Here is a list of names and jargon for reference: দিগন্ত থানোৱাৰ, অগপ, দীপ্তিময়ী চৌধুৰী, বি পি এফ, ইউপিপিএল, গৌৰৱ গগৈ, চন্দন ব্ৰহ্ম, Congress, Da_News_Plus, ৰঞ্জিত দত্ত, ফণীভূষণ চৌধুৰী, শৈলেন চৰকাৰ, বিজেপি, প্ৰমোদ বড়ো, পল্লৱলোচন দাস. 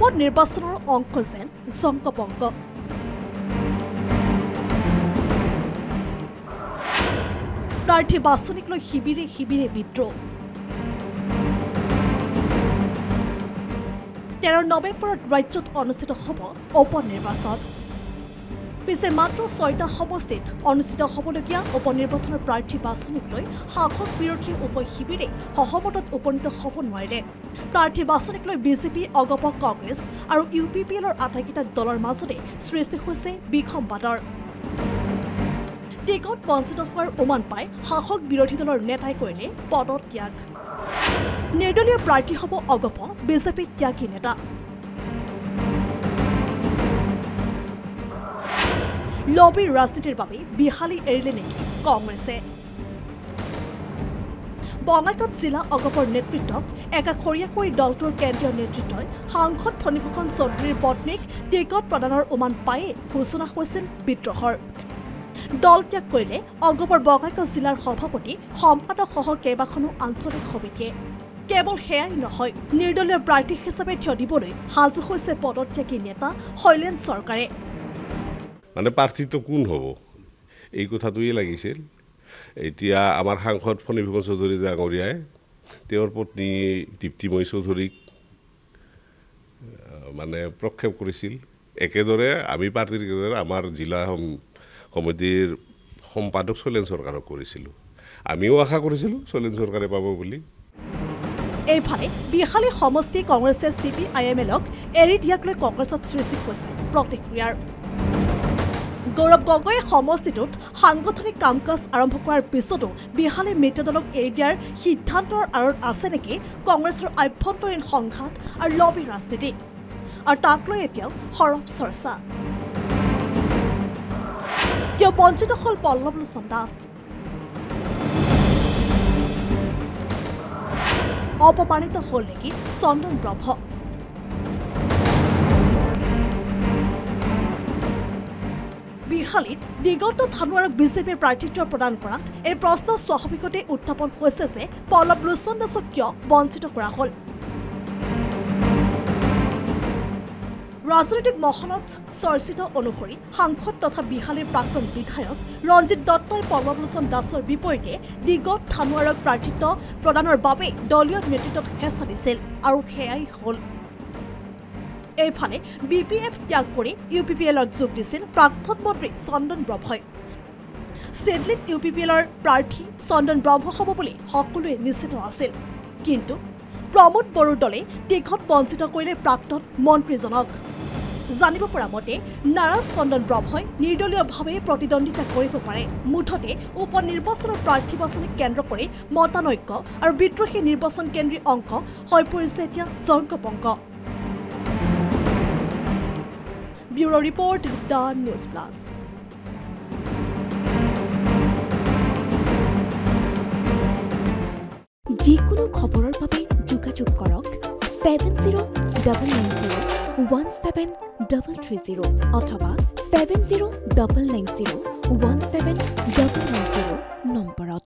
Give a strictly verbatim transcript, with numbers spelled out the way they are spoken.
উপ নিৰ্বাচনৰ অংক যেন জংকপংক প্ৰাৰ্থী বাছনিক লৈ শিবিৰে শিবিৰে বিদ্ৰোহ তেৰ নৱেম্বৰত ৰাজ্যত অনুষ্ঠিত হ'ব উপ নিৰ্বাচন পিছে মাত্ৰ ছয়টা সমষ্টিত অনুষ্ঠিত হ'বলগীয়া উপ নিৰ্বাচনৰ প্ৰাৰ্থী বাছনিক লৈ শাসক বিৰোধী উপ শিবিৰে সহমতত উপনীত হ'ব নোৱাৰিলে প্ৰাৰ্থী বাছনিক লৈ বিজেপি অগপ কংগ্ৰেছ আৰু ইউপিপিএলৰ আটাইকেইটা দলৰ মাজতে সৃষ্টি হৈছে বিখম বাদৰ টিকট বঞ্চিত হোৱাৰ উমান পাই শাসক বিৰোধী দলৰ নেতাই কৰিলে পদৰ ত্যাগ নিৰ্দলীয় প্ৰাৰ্থী হ'ব অগপ বিজেপি ত্যাগী নেতা লবি ৰাজনীতিৰ বাবে বিহালী এৰিলে নেকি কংগ্ৰেছে বঙাইগাঁও জিলা অগপৰ নেতৃত্বক একাষৰীয়া কৰি দলটোৰ কেন্দ্ৰীয় নেতৃত্বই সাংসদ ফণীভূষণ চৌধুৰীৰ পত্নীক টিকট প্ৰদানৰ উমান পায়ে ঘোষণা হৈছিল বিদ্ৰোহৰ দল ত্যাগ কৰিলে অগপৰ বঙাইগাঁও জিলাৰ সভাপতি সম্পাদকসহ কেইবাখনো আঞ্চলিক সমিতিয়ে কেৱল সেয়াই নহয় নিৰ্দলীয় প্ৰাৰ্থী হিচাপে থিয় দিবলৈ সাজু হৈছে পদত্যাগী নেতা শৈলেন চৰকাৰে মানে প্ৰাৰ্থী কোন হ'ব এই কথাটোৱে লাগিছিল এতিয়া আমাৰ সাংসদ ফণীভূষণ চৌধুৰী ডাঙৰীয়াই তেওঁৰ পত্নী দীপ্তিময়ী চৌধুৰীক মানে প্ৰক্ষেপ কৰিছিল একেদৰে আমি পাৰ্টিৰ কেদৰে আমাৰ জিলা সমিতিৰ সম্পাদক শৈলেন চৰকাৰক কৰিছিলোঁ আমিও আশা কৰিছিলোঁ শৈলেন চৰকাৰে পাব বুলি এইফালে বিহালী সমষ্টি কংগ্ৰেছে চি পি আই এম এলক এৰি দিয়াক লৈ কংগ্ৰেছত সৃষ্টি হৈছে প্ৰতিক্ৰিয়াৰ গৌৰৱ গগৈয়ে সমষ্টিটোত সাংগঠনিক কাম কাজ আৰম্ভ কৰাৰ পিছতো বিহালী মিত্ৰ দলক এৰি দিয়াৰ সিদ্ধান্তৰ আঁৰত আছে নেকি কংগ্ৰেছৰ আভ্যন্তৰীণ সংঘাত আৰু লবি ৰাজনীতি আৰু তাক লৈ এতিয়াও সৰব চৰ্চা কিয় বঞ্চিত হ'ল পল্লৱলোচন দাস অপমানিত হ'ল নেকি চন্দন ব্ৰহ্ম বিহালীত দিগন্ত থানোৱাৰক বিজেপিৰ প্ৰাৰ্থিত্ব প্ৰদান কৰাত এই প্ৰশ্ন স্বাভাৱিকতে উত্থাপন হৈছে যে পল্লৱলোচন দাসক কিয় বঞ্চিত কৰা হ'ল ৰাজনৈতিক মহলত চৰ্চিত অনুসৰি সাংসদ তথা বিহালীৰ প্ৰাক্তন বিধায়ক ৰঞ্জিত দত্তই পল্লৱলোচন দাসৰ বিপৰীতে দিগন্ত থানোৱাৰক প্ৰাৰ্থিত্ব প্ৰদানৰ বাবে দলীয় নেতৃত্বত হেঁচা দিছিল আৰু সেয়াই হ'ল এইফালে বি পি এফ ত্যাগ কৰি ইউ পি পি এলত যোগ দিছিল প্ৰাক্তন মন্ত্ৰী চন্দন ব্ৰহ্মই ছেডলিত ইউ পি পি এলৰ প্ৰাৰ্থী চন্দন ব্ৰহ্ম হ'ব বুলি সকলোৱে নিশ্চিত আছিল কিন্তু প্ৰমোদ বড়োৰ দলে টিকট বঞ্চিত কৰিলে প্ৰাক্তন মন্ত্ৰীজনক জানিব পৰা মতে নাৰাজ চন্দন ব্ৰহ্মই নিৰ্দলীয়ভাৱে প্ৰতিদ্বন্দ্বিতা কৰিব পাৰে মুঠতে উপ নিৰ্বাচনৰ প্ৰাৰ্থী বাছনিক কেন্দ্ৰ কৰি মতানৈক্য আৰু বিদ্ৰোহী নিৰ্বাচন কেন্দ্ৰীয় অংক হৈ পৰিছে এতিয়া জংকপংক Bureau Report, Da News Plus. Jikuno khoborer babe jogajog korok seven zero nine zero one seven three three zero othoba seven zero nine nine zero one seven nine nine zero number.